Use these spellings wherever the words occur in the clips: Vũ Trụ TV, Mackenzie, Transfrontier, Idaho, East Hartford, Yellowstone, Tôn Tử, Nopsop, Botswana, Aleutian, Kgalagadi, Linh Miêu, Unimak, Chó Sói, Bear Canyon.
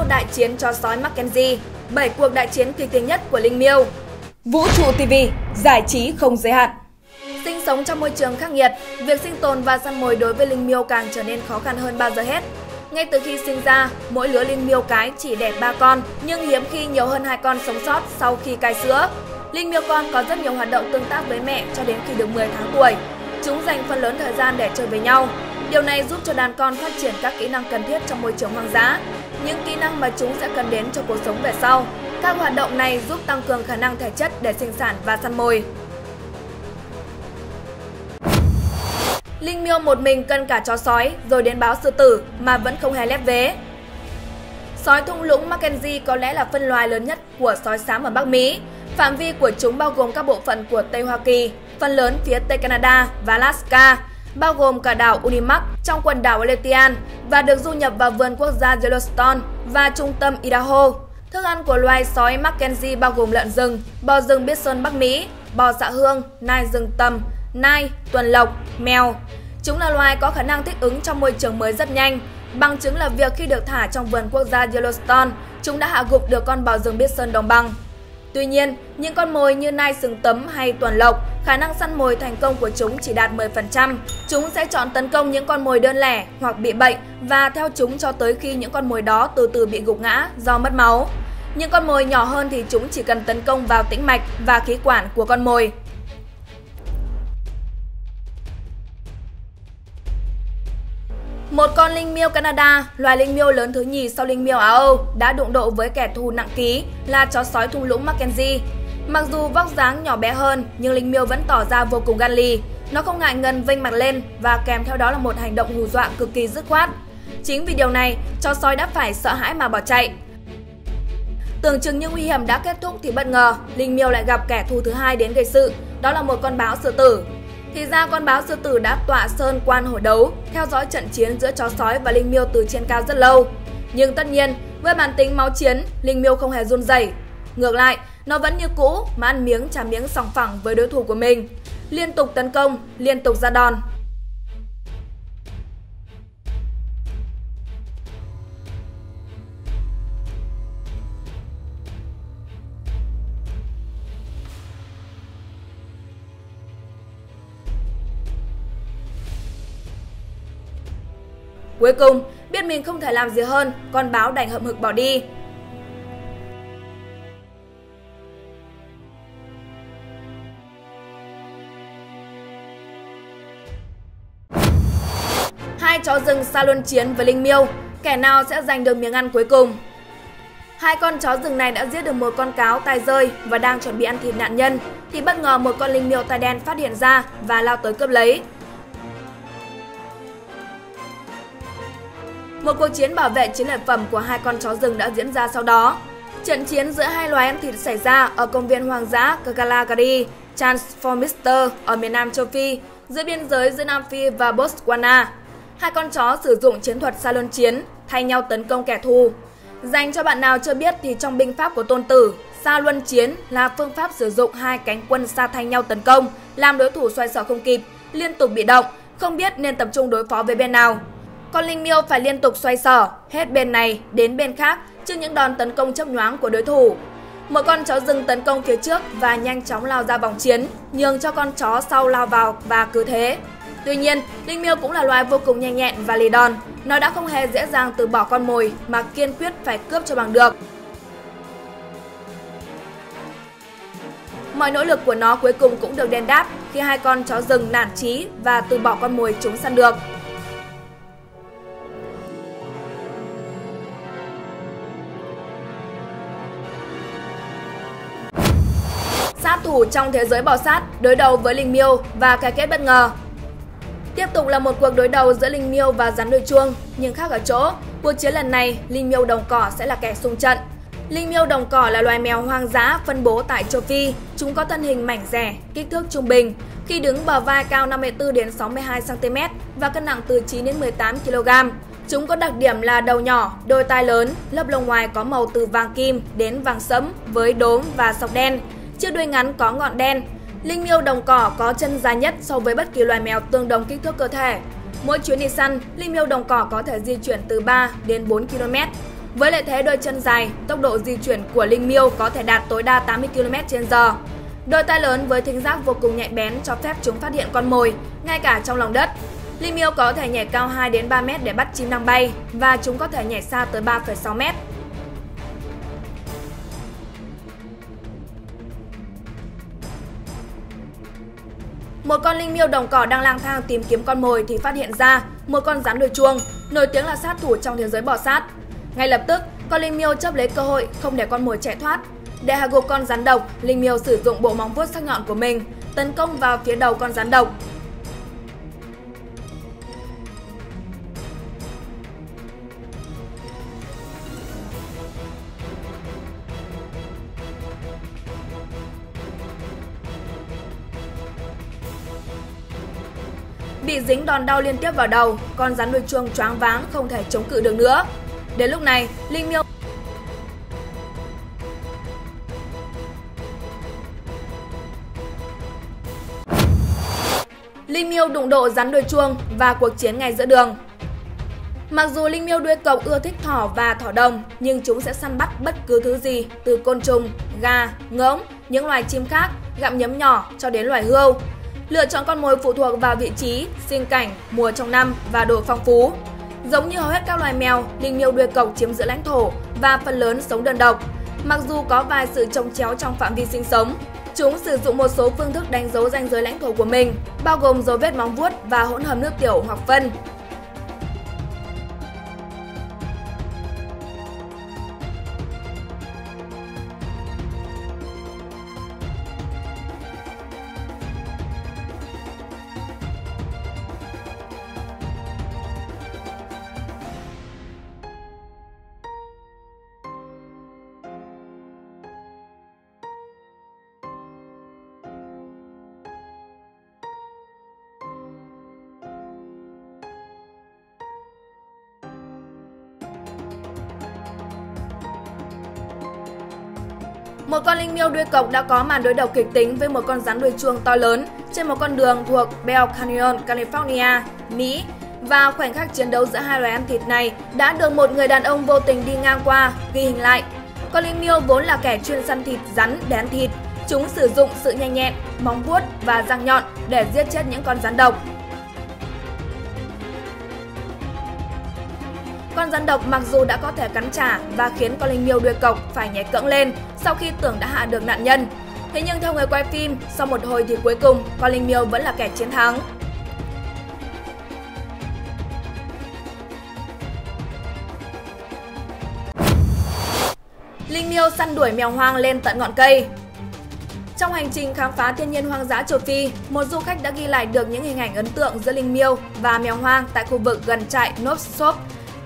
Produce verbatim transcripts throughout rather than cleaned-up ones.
Miêu đại chiến cho sói Mackenzie, bảy cuộc đại chiến kịch tính nhất của Linh Miêu. Vũ Trụ ti vi, giải trí không giới hạn. Sinh sống trong môi trường khắc nghiệt, việc sinh tồn và săn mồi đối với Linh Miêu càng trở nên khó khăn hơn bao giờ hết. Ngay từ khi sinh ra, mỗi lứa Linh Miêu cái chỉ đẻ ba con, nhưng hiếm khi nhiều hơn hai con sống sót sau khi cai sữa. Linh Miêu con có rất nhiều hoạt động tương tác với mẹ cho đến khi được mười tháng tuổi. Chúng dành phần lớn thời gian để chơi với nhau. Điều này giúp cho đàn con phát triển các kỹ năng cần thiết trong môi trường hoang dã, những kỹ năng mà chúng sẽ cần đến cho cuộc sống về sau. Các hoạt động này giúp tăng cường khả năng thể chất để sinh sản và săn mồi. Linh Miêu một mình cân cả chó sói rồi đến báo sư tử mà vẫn không hề lép vế. Sói thung lũng Mackenzie có lẽ là phân loài lớn nhất của sói xám ở Bắc Mỹ. Phạm vi của chúng bao gồm các bộ phận của Tây Hoa Kỳ, phần lớn phía Tây Canada và Alaska, bao gồm cả đảo Unimak trong quần đảo Aleutian và được du nhập vào vườn quốc gia Yellowstone và trung tâm Idaho. Thức ăn của loài sói Mackenzie bao gồm lợn rừng, bò rừng Bison Bắc Mỹ, bò xạ hương, nai rừng tầm, nai, tuần lộc, mèo. Chúng là loài có khả năng thích ứng trong môi trường mới rất nhanh. Bằng chứng là việc khi được thả trong vườn quốc gia Yellowstone, chúng đã hạ gục được con bò rừng Bison đồng bằng. Tuy nhiên, những con mồi như nai sừng tấm hay tuần lộc, khả năng săn mồi thành công của chúng chỉ đạt mười phần trăm. Chúng sẽ chọn tấn công những con mồi đơn lẻ hoặc bị bệnh và theo chúng cho tới khi những con mồi đó từ từ bị gục ngã do mất máu. Những con mồi nhỏ hơn thì chúng chỉ cần tấn công vào tĩnh mạch và khí quản của con mồi. Một con linh miêu Canada, loài linh miêu lớn thứ nhì sau linh miêu Á Âu, đã đụng độ với kẻ thù nặng ký là chó sói thung lũng Mackenzie. Mặc dù vóc dáng nhỏ bé hơn, nhưng linh miêu vẫn tỏ ra vô cùng gan lì. Nó không ngại ngần vênh mặt lên và kèm theo đó là một hành động hù dọa cực kỳ dứt khoát. Chính vì điều này, chó sói đã phải sợ hãi mà bỏ chạy. Tưởng chừng như nguy hiểm đã kết thúc thì bất ngờ, linh miêu lại gặp kẻ thù thứ hai đến gây sự, đó là một con báo sư tử. Thì ra con báo sư tử đã tọa sơn quan hổ đấu, theo dõi trận chiến giữa chó sói và linh miêu từ trên cao rất lâu. Nhưng tất nhiên, với bản tính máu chiến, linh miêu không hề run rẩy. Ngược lại, nó vẫn như cũ mà ăn miếng trả miếng sòng phẳng với đối thủ của mình, liên tục tấn công, liên tục ra đòn. Cuối cùng, biết mình không thể làm gì hơn, con báo đành hậm hực bỏ đi. Hai chó rừng xa luân chiến với linh miêu, kẻ nào sẽ giành được miếng ăn cuối cùng? Hai con chó rừng này đã giết được một con cáo tai rơi và đang chuẩn bị ăn thịt nạn nhân, thì bất ngờ một con linh miêu tai đen phát hiện ra và lao tới cướp lấy. Một cuộc chiến bảo vệ chiến lợi phẩm của hai con chó rừng đã diễn ra sau đó. Trận chiến giữa hai loài ăn thịt xảy ra ở công viên hoang dã Kgalagadi, Transfrontier ở miền Nam châu Phi, giữa biên giới giữa Nam Phi và Botswana. Hai con chó sử dụng chiến thuật xa luân chiến, thay nhau tấn công kẻ thù. Dành cho bạn nào chưa biết thì trong binh pháp của Tôn Tử, xa luân chiến là phương pháp sử dụng hai cánh quân xa thay nhau tấn công, làm đối thủ xoay sở không kịp, liên tục bị động, không biết nên tập trung đối phó với bên nào. Con linh miêu phải liên tục xoay sở, hết bên này đến bên khác trước những đòn tấn công chớp nhoáng của đối thủ. Một con chó rừng tấn công phía trước và nhanh chóng lao ra vòng chiến, nhường cho con chó sau lao vào và cứ thế. Tuy nhiên, linh miêu cũng là loài vô cùng nhanh nhẹn và lì đòn. Nó đã không hề dễ dàng từ bỏ con mồi mà kiên quyết phải cướp cho bằng được. Mọi nỗ lực của nó cuối cùng cũng được đền đáp khi hai con chó rừng nản chí và từ bỏ con mồi chúng săn được. Sát thủ trong thế giới bò sát đối đầu với linh miêu và cái kết bất ngờ. Tiếp tục là một cuộc đối đầu giữa linh miêu và rắn đuôi chuông, nhưng khác ở chỗ, cuộc chiến lần này linh miêu đồng cỏ sẽ là kẻ xung trận. Linh miêu đồng cỏ là loài mèo hoang dã phân bố tại châu Phi, chúng có thân hình mảnh dẻ, kích thước trung bình, khi đứng bờ vai cao năm mươi tư đến sáu mươi hai xăng ti mét và cân nặng từ chín đến mười tám ki lô gam. Chúng có đặc điểm là đầu nhỏ, đôi tai lớn, lớp lông ngoài có màu từ vàng kim đến vàng sẫm với đốm và sọc đen. Chiếc đuôi ngắn có ngọn đen. Linh miêu đồng cỏ có chân dài nhất so với bất kỳ loài mèo tương đồng kích thước cơ thể. Mỗi chuyến đi săn, linh miêu đồng cỏ có thể di chuyển từ ba đến bốn ki lô mét. Với lợi thế đôi chân dài, tốc độ di chuyển của linh miêu có thể đạt tối đa tám mươi ki lô mét trên giờ. Đôi tai lớn với thính giác vô cùng nhạy bén cho phép chúng phát hiện con mồi, ngay cả trong lòng đất. Linh miêu có thể nhảy cao hai đến ba mét để bắt chim đang bay, và chúng có thể nhảy xa tới ba phẩy sáu mét. Một con linh miêu đồng cỏ đang lang thang tìm kiếm con mồi thì phát hiện ra một con rắn đuôi chuông, nổi tiếng là sát thủ trong thế giới bò sát. Ngay lập tức, con linh miêu chớp lấy cơ hội không để con mồi chạy thoát. Để hạ gục con rắn độc, linh miêu sử dụng bộ móng vuốt sắc nhọn của mình tấn công vào phía đầu con rắn độc. Bị dính đòn đau liên tiếp vào đầu, con rắn đuôi chuông choáng váng không thể chống cự được nữa. Đến lúc này, linh miêu Linh miêu đụng độ rắn đuôi chuông và cuộc chiến ngay giữa đường. Mặc dù linh miêu đuôi cộc ưa thích thỏ và thỏ đồng, nhưng chúng sẽ săn bắt bất cứ thứ gì từ côn trùng, gà, ngỗng, những loài chim khác, gặm nhấm nhỏ cho đến loài hươu. Lựa chọn con mồi phụ thuộc vào vị trí, sinh cảnh, mùa trong năm và độ phong phú. Giống như hầu hết các loài mèo, linh miêu đuôi cộc chiếm giữ lãnh thổ và phần lớn sống đơn độc. Mặc dù có vài sự chồng chéo trong phạm vi sinh sống, chúng sử dụng một số phương thức đánh dấu ranh giới lãnh thổ của mình, bao gồm dấu vết móng vuốt và hỗn hợp nước tiểu hoặc phân. Một con linh miêu đuôi cộc đã có màn đối đầu kịch tính với một con rắn đuôi chuông to lớn trên một con đường thuộc Bear Canyon, California, Mỹ. Và khoảnh khắc chiến đấu giữa hai loài ăn thịt này đã được một người đàn ông vô tình đi ngang qua ghi hình lại. Con linh miêu vốn là kẻ chuyên săn thịt rắn để ăn thịt. Chúng sử dụng sự nhanh nhẹn, móng vuốt và răng nhọn để giết chết những con rắn độc. Con rắn độc mặc dù đã có thể cắn trả và khiến con linh miêu đuôi cộc phải nhảy cẫng lên sau khi tưởng đã hạ được nạn nhân. Thế nhưng theo người quay phim, sau một hồi thì cuối cùng con linh miêu vẫn là kẻ chiến thắng. Linh miêu săn đuổi mèo hoang lên tận ngọn cây. Trong hành trình khám phá thiên nhiên hoang dã châu Phi, một du khách đã ghi lại được những hình ảnh ấn tượng giữa linh miêu và mèo hoang tại khu vực gần trại Nopsop,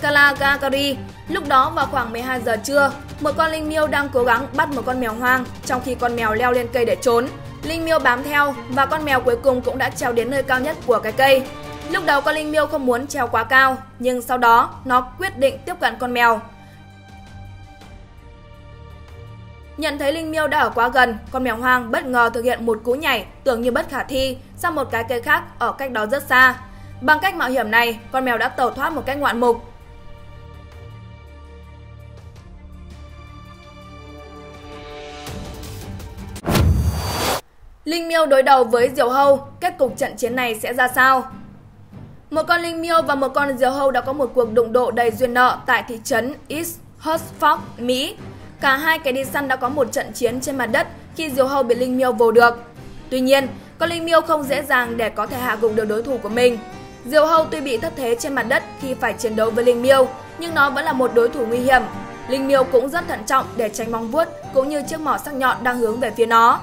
Kgalagadi. Lúc đó vào khoảng mười hai giờ trưa, một con linh miêu đang cố gắng bắt một con mèo hoang trong khi con mèo leo lên cây để trốn. Linh miêu bám theo và con mèo cuối cùng cũng đã trèo đến nơi cao nhất của cái cây. Lúc đầu con linh miêu không muốn trèo quá cao, nhưng sau đó nó quyết định tiếp cận con mèo. Nhận thấy linh miêu đã ở quá gần, con mèo hoang bất ngờ thực hiện một cú nhảy tưởng như bất khả thi sang một cái cây khác ở cách đó rất xa. Bằng cách mạo hiểm này, con mèo đã tẩu thoát một cách ngoạn mục. Linh miêu đối đầu với diều hâu, kết cục trận chiến này sẽ ra sao? Một con linh miêu và một con diều hâu đã có một cuộc đụng độ đầy duyên nợ tại thị trấn East Hartford, Mỹ. Cả hai kẻ đi săn đã có một trận chiến trên mặt đất khi diều hâu bị linh miêu vồ được. Tuy nhiên, con linh miêu không dễ dàng để có thể hạ gục được đối thủ của mình. Diều hâu tuy bị thất thế trên mặt đất khi phải chiến đấu với linh miêu, nhưng nó vẫn là một đối thủ nguy hiểm. Linh miêu cũng rất thận trọng để tránh móng vuốt cũng như chiếc mỏ sắc nhọn đang hướng về phía nó.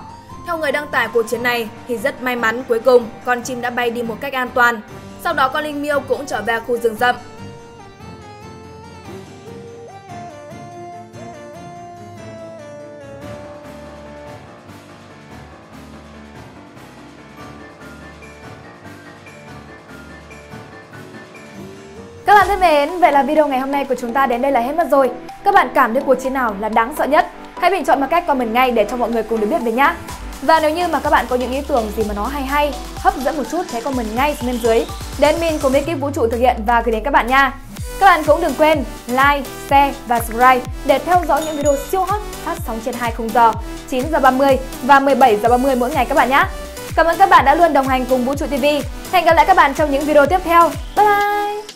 Theo người đăng tải cuộc chiến này thì rất may mắn cuối cùng con chim đã bay đi một cách an toàn. Sau đó con linh miêu cũng trở về khu rừng rậm. Các bạn thân mến, vậy là video ngày hôm nay của chúng ta đến đây là hết mất rồi. Các bạn cảm thấy cuộc chiến nào là đáng sợ nhất? Hãy bình chọn bằng cách comment ngay để cho mọi người cùng được biết về nhé. Và nếu như mà các bạn có những ý tưởng gì mà nó hay hay, hấp dẫn một chút, hãy comment ngay bên dưới. Để admin cùng ekip Vũ Trụ thực hiện và gửi đến các bạn nha. Các bạn cũng đừng quên like, share và subscribe để theo dõi những video siêu hot phát sóng trên hai khung giờ chín giờ ba mươi và mười bảy giờ ba mươi mỗi ngày các bạn nhé. Cảm ơn các bạn đã luôn đồng hành cùng Vũ Trụ ti vi. Hẹn gặp lại các bạn trong những video tiếp theo. Bye bye!